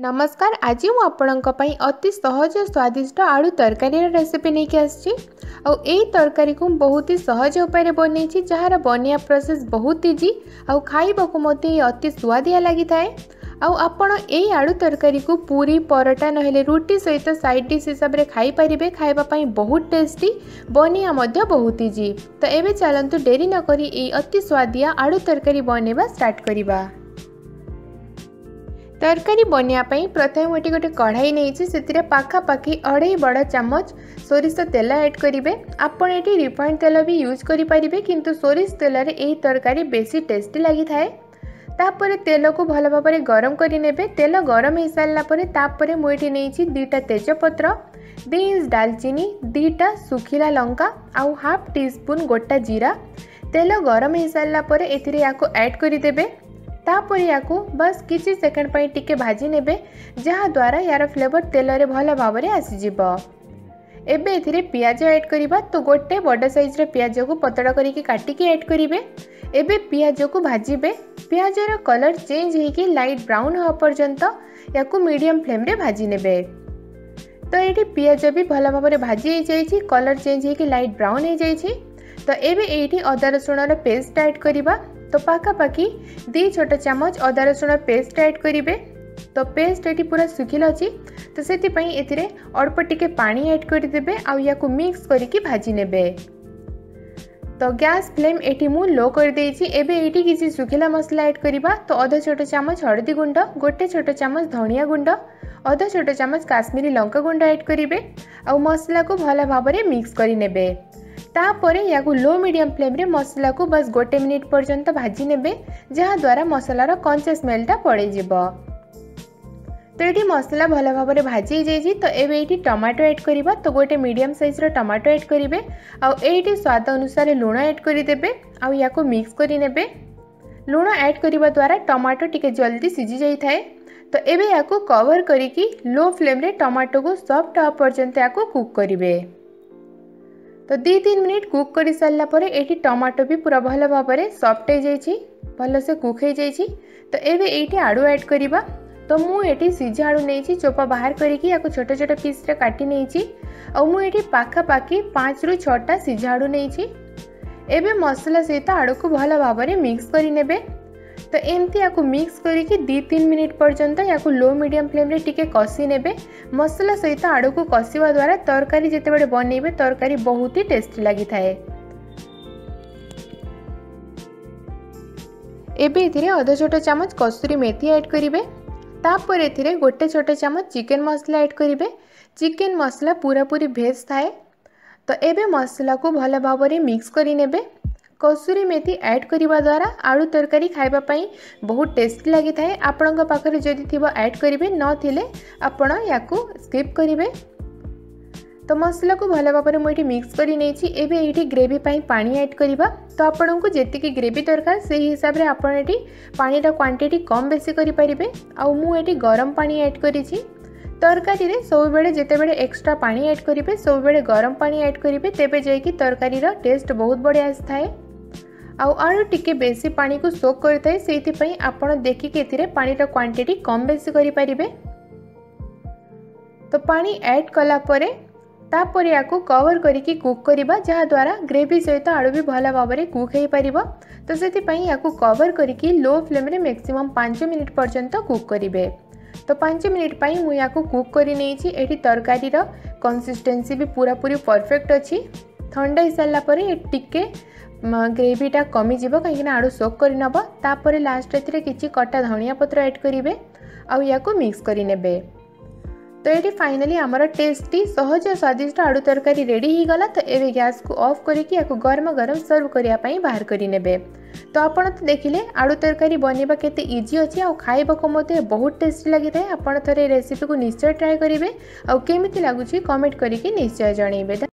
नमस्कार, आज मुझ आपणी अति सहज स्वादिष्ट आलू तरकारी रेसिपी नहीं कि आई तरकारी को बहुत ही सहज उपाय बन जार बनवा प्रोसेस बहुत इजी आ खाइबा मते अति स्वादिया लगी थाए। आपण यही आलू तरकारी को पूरी पराठा नहले रोटी सहित साइड डिश हिसाब से खाईपारे, खाइबापी बहुत टेस्टी बनवा बहुत इजी। तो एवं चलतु डेरी न करी यही अति स्वादिया आलू तरकारी बनवा स्टार्ट करवा। तरकारी बनवाई प्रथम ये गोटे कढ़ाई नहीं पाखापाखि अढ़ाई बड़ा चमच सोरिष तेल ऐड करेंगे। आपड़ ये रिफाइंड तेल भी यूज करेंगे किंतु सोरिष तेल यही तरकारी बेसी टेस्टी लगी थाए। तापर तेल को भल भाव में गरम करे। तेल गरम हो सारापर मुझे नहीं दुईटा तेजपत्र, 2 इंच डालचीनी, 2टा सुखिला लंका, हाफ टी स्पून गोटा जीरा। तेल गरम हो सारापर एड करदे। तापर या बस किसी सेकेंड पर टिके भाजी नेबे, जहाद्वारा यार फ्लेवर तेल रे भल भाव में आसीज। एबे एथिरे प्याज ऐड करवा। तो गोटे बड़ साइज रे प्याज को पतला करिके काटिके ऐड करिवे। एबे प्याज को भाजिबे। प्याज रो कलर चेंज होइके लाइट ब्राउन हो पर्यंत याकू मीडियम फ्लेम रे भाजी नेबे। तो एठी प्याज भी भल भाव में भाजी हो जाइछि, कलर चेंज होइके लाइट ब्राउन हो जाइछि। तो एबे एठी अदा रसुण रो पेस्ट ऐड करवा। तो पाखापाखि 2 छोट चमच अदा रसुण पेस्ट ऐड करिवे। तो पेस्ट ये पूरा सुखिल अच्छी, तो से अल्प टिके पानी ऐड करदे आकू मिक्स करिकी भाजी नेबे। तो गैस फ्लेम ये मु लो करदेची। एबे ये किसी सुखिला मसला ऐड करवा। तो अधा छोट चमच हळदी गुंड, गोटे छोट चमच धनिया गुंड, अधा छोट चमच काश्मीरी लंका गुंड ऐड करेंगे। आ मसला को भल भाव में मिक्स करने। तापरे या लो मीडियम फ्लेम रे मसला को बस गोटे मिनिट पर्यंत भाजी नेबे, जहाद्वारा मसलार कंचा स्मेलटा पड़ेजिब। तो ये मसला भल भाव में भाजी जाइए। तो एबे ये टमाटो ऐड करवा। तो गोटे मीडियम साइज टमाटो ऐड करेंगे। आईटी स्वाद अनुसार लुण ऐड करदे आको मिक्स करे। लुण ऐड करने द्वारा टमाटो टिके जल्दी सीझी जाए। तो एबे या कवर करिकी लो फ्लेम रे टमाटो को सॉफ्ट हो पर्यंत या कुक करेंगे। तो 2-3 मिनिट कुक कर सारापर ये टमाटो भी पूरा भल भाव में सॉफ्ट हो जाइए, भल से कुक हो जाइए। तो एबे ये आलू ऐड करवा। तो मु ये सीझा आलू नहीं चोपा बाहर करिकी छोटे छोटे पीस रे काटी नहीं मुझे पाखापाखि 5 रु 6टा सीझा आलू नहीं। एबे मसला सहित आलू को भल भाव में मिक्स करने। तो एमती या मिक्स करिकी 2-3 मिनिट पर्यंत या लो मीडियम फ्लेम रे टिके कषि नेबे। मसला सहित आलू को कषिवा द्वारा तरकारी जितेबाडे बनइबे तरकारी बहुत ही टेस्टी लगी थाए। एबे एथिरे अधा छोट चमच कसूरी मेथी ऐड करिवे। तापर एथिरे गोटे छोट चमच चिकेन मसला ऐड करेंगे। चिकेन मसला पूरा पूरी भेज थाए। तो एबे मसला को भल भाव में मिक्स करे। कसूरी मेथी ऐड करने द्वारा आलू तरकारी खाइबापी बहुत टेस्टी लगी थाए। आपणों पाखरे जदि थिबो ऐड करेंगे, नथिले आपण याकू स्किप करेंगे। तो मसला को भल भाव में मुझे मिक्स करी नहीं। एबे ये ग्रेवी पानी ऐड करवा। तो आपन को जी ग्रेवी दरकार से हिसाब से आपड़ ये पानी क्वांटिटी कम बेसी करें। आठ गरम पानी ऐड करी। तरकारी सब बेले जिते बड़े एक्सट्रा पानी ऐड करेंगे, सब बेले गरम पानी ऐड करेंगे, तेबे जाकि तरकारी टेस्ट बहुत बढ़िया आए। आलू टिके बेसी पानी को सोक करें, से आप देखिके पानी क्वांटिटी कम बेसी करें। तो पानी ऐड कलापर तापर या कवर करिकी कुक करवा, जहाद्वारा ग्रेवी सहित आलू भी भल भाव में कुक हो पार। तो से कवर करिकी लो फ्लेम रे मैक्सिमम 5 मिनिट पर्यंत कुक करेंगे। तो 5 मिनिट पाई मुझे कुक कर नहीं। तरकारी कंसिस्टेंसी भी पूरा पूरी परफेक्ट अच्छी। ठंडा हो सारापर ये टिके ग्रेवीटा कमीज कहीं आलू सोक करनब। तापर लास्ट कि कटा धनिया पत्र ऐड करेंगे आको मिक्स करे। तो ये फाइनली आमर टेस्टी सहज स्वादिष्ट आलू तरकारी रेडी ही गला। तो एबे गैस को ऑफ करिकी याकु गरम गरम सर्व करिया पई बाहर करि नेबे। तो आपण तो देखिले आलू तरकारी बनवा केते इजी अछि आ खाइबा को मते बहुत टेस्टी लगी थाए। आपण थरे रेसिपी को निश्चय ट्राई करिवे आ केमिति लागुछि कमेंट करिकी निश्चय जणैबे।